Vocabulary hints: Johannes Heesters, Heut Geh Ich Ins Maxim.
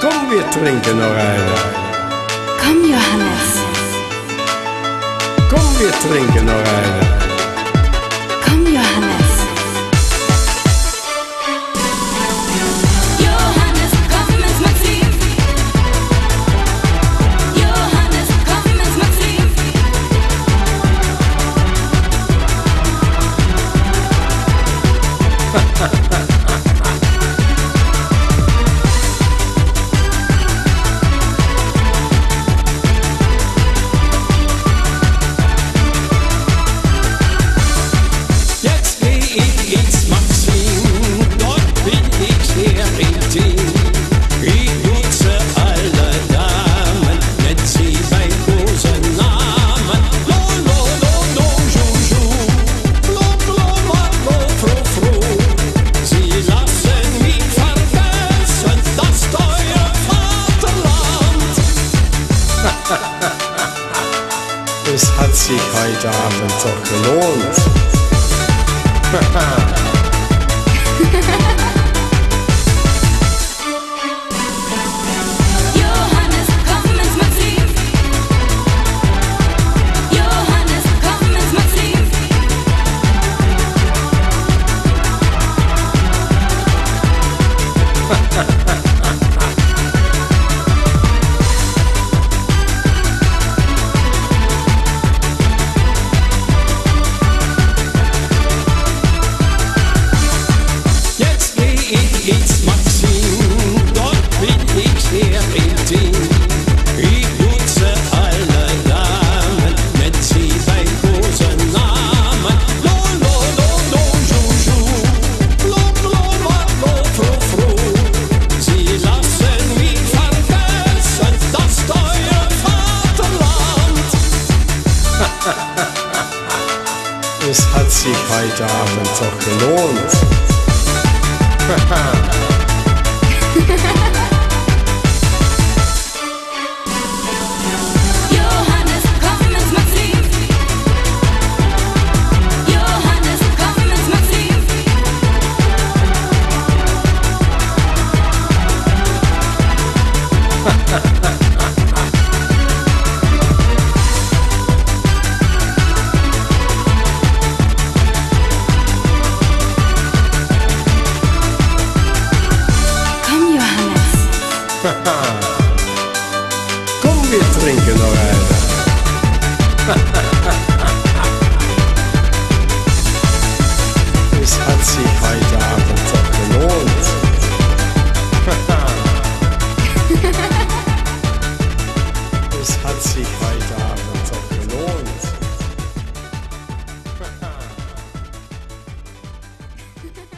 Kom weer drinken nog even. Kom Johannes. Kom weer drinken nog even. Kom Johannes. Es hat sich heute Abend doch gelohnt. Johannes, komm ins Maxim. Johannes, komm ins Maxim. It's Maxim, dort bin ich sehr intim. Ich nutze alle Damen, nenn sie beim großen Namen. Lo, lo, lo, lo, ju, ju. Lo, lo, lo, lo, fro, fro. Sie lassen mich vergessen, das teure Vaterland. Es hat sich heute Abend doch gelohnt. Johannes, komm ins Maxim. Johannes, komm ins Maxim. Kom weer drinken nog even. Es hat sich heute Abend doch gelohnt. Es hat sich heute Abend doch gelohnt.